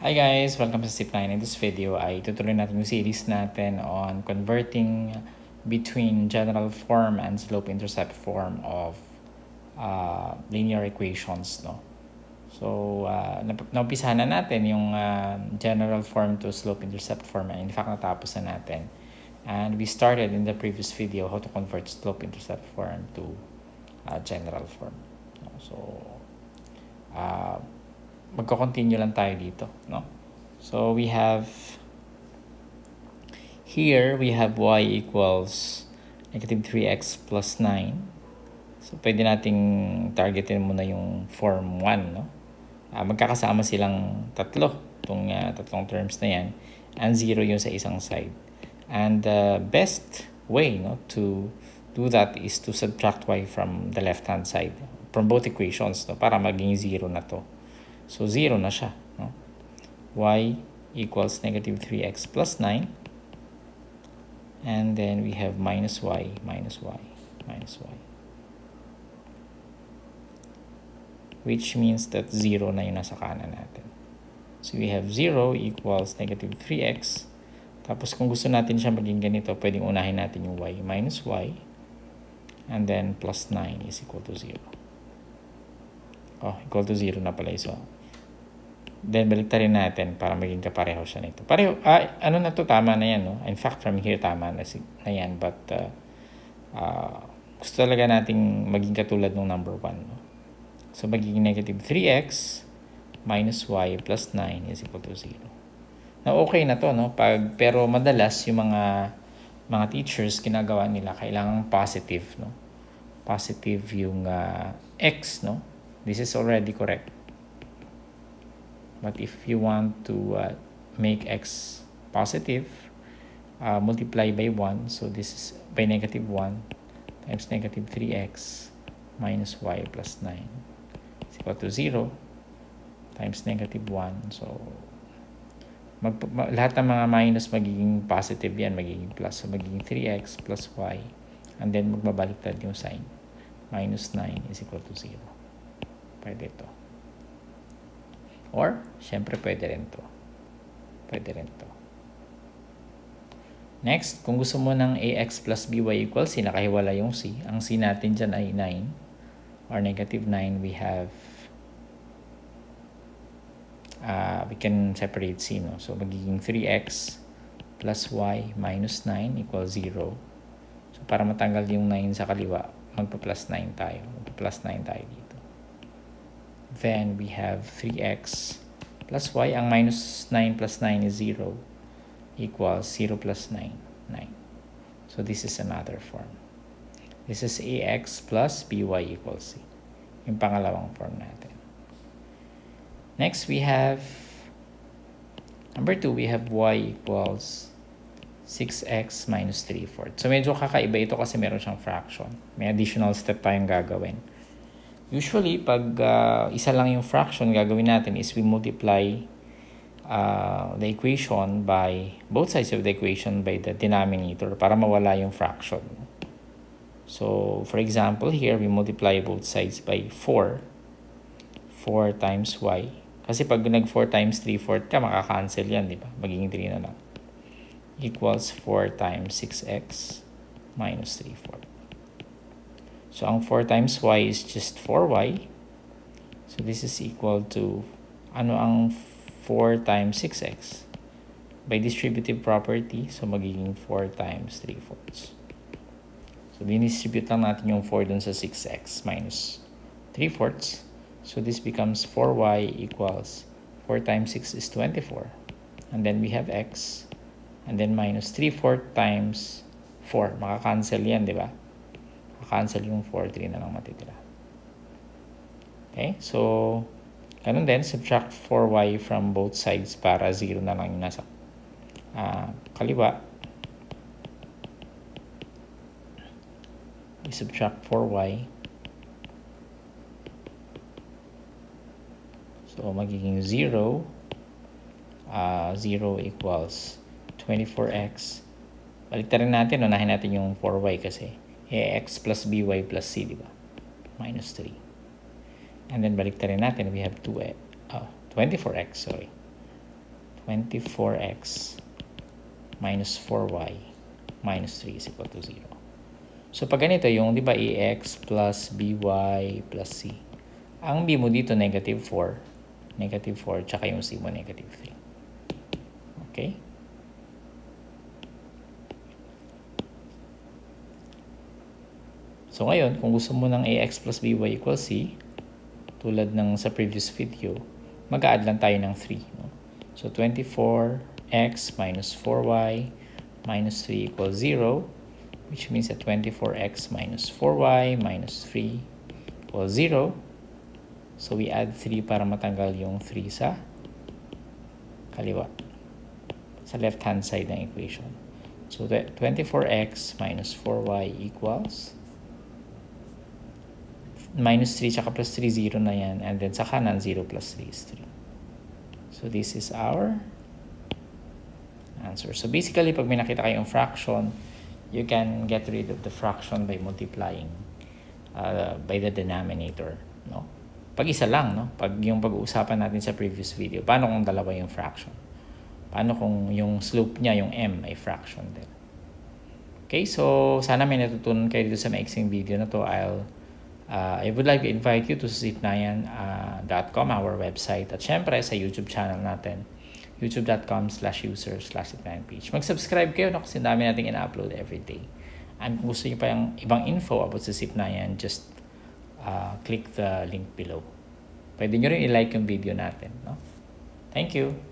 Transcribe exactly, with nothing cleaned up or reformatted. Hi guys! Welcome to Sipnayan. In this video ay tutuloy natin yung series natin on converting between general form and slope-intercept form of uh, linear equations. No? So, uh, naumpisahan na natin yung uh, general form to slope-intercept form. In fact, natapos na natin. And we started in the previous video how to convert slope-intercept form to uh, general form. So, uh, magko-continue lang tayo dito, no? So, we have, here, we have y equals negative three x plus nine. So, pwede nating targetin muna yung form one, no? Uh, magkakasama silang tatlo, itong uh, tatlong terms na yan. And zero yung sa isang side. And the uh, best way, no, to do that is to subtract y from the left-hand side. From both equations, no? Para maging zero na to. So, zero na siya. No? Y equals negative three x plus nine. And then we have minus y, minus y, minus y. Which means that zero na yung nasa kanan natin. So, we have zero equals negative three x. Tapos, kung gusto natin siya maging ganito, pwedeng unahin natin yung y, minus y. And then, plus nine is equal to zero. Oh, equal to zero na pala iso. Then, baliktarin natin para maging kapareho siya nito. Pareho, ah, ano na to, tama na yan, no? In fact, from here, tama na, si, na yan. But, uh, uh, gusto talaga nating maging katulad ng number one, no? So, magiging negative three x minus y plus nine is equal to zero. Now, okay na to, no? Pag, pero madalas, yung mga, mga teachers, ginagawa nila, kailangan positive, no? Positive yung uh, x, no? This is already correct. But if you want to uh, make x positive, uh, multiply by one. So this is by negative one times negative three x minus y plus nine. It's equal to zero times negative one. So mag ma lahat ng mga minus magiging positive yan, magiging plus. So magiging three x plus y. And then magbabaliktad yung sign. Minus nine is equal to zero. Pwede ito. Or, syempre pwede rin ito. Pwede rin ito. Next, kung gusto mo ng ax plus by equals c, nakahiwala yung c. Ang c natin dyan ay nine. Or negative nine, we have, uh, we can separate c, no? So, magiging three x plus y minus nine equals zero. So, para matanggal yung nine sa kaliwa, magpa-plus nine tayo. Magpa-plus nine tayo dito. Then we have three x plus y. Ang minus nine plus nine is zero equals zero plus nine, nine. So this is another form. This is ax plus by equals c. Yung pangalawang form natin. Next, we have number two. We have y equals six x minus three fourths. So medyo kakaiba ito kasi meron siyang fraction. May additional step tayong gagawin. Usually, pag uh, isa lang yung fraction, gagawin natin is we multiply uh, the equation by both sides of the equation by the denominator para mawala yung fraction. So, for example, here we multiply both sides by four. four times y. Kasi pag nag-four times three fourths ka, makakancel yan, di ba? Magiging three na lang. Equals four times six x minus three fourths. So, ang four times y is just four y. So, this is equal to, ano ang four times six x? By distributive property, so magiging four times three fourths. So, dinistribute lang natin yung four dun sa six x minus three fourths. So, this becomes four y equals four times six is twenty-four. And then we have x. And then minus three fourths times four. Makakancel yan, di ba? Cancel yung four, three na lang matitira. Okay? So, ganun din. Subtract four y from both sides para zero na lang yung nasa uh, kaliwa. We subtract four y. So, magiging zero. Uh, zero equals twenty-four x. Baliktarin natin. Unahin natin yung four y kasi ax plus by plus c, di ba? Minus three. And then, baliktarin natin, we have two, uh, twenty-four x, sorry. twenty-four x minus four y minus three is equal to zero. So, pag ganito yung, di ba, ax plus by plus c. Ang b mo dito, negative four. Negative four, tsaka yung c mo, negative three. Okay? So, ngayon, kung gusto mo ng ax plus by equals c, tulad ng sa previous video, mag-a-add lang tayo ng three. No? So, twenty-four x minus four y minus three equals zero, which means that twenty-four x minus four y minus three equals zero. So, we add three para matanggal yung three sa kaliwa, sa left-hand side ng equation. So, twenty-four x minus four y equals minus three tsaka plus three, zero na yan. And then sa kanan, zero plus three is three. So, this is our answer. So, basically, pag may nakita kayong fraction, you can get rid of the fraction by multiplying uh, by the denominator. No? Pag isa lang, no? Pag yung pag-uusapan natin sa previous video, paano kung dalawa yung fraction? Paano kung yung slope niya, yung m, ay fraction din? Okay, so sana may natutunan kayo dito sa maiksing video na to. I'll Uh, I would like to invite you to sipnayan dot com, our website. At syempre, sa YouTube channel natin, youtube dot com slash user slash sipnayanpeach. Mag-subscribe kayo no, kasi dami nating ina-upload every day. And kung gusto nyo pa yung ibang info about sa Sipnayan, just uh, click the link below. Pwede nyo rin i-like yung video natin. No? Thank you!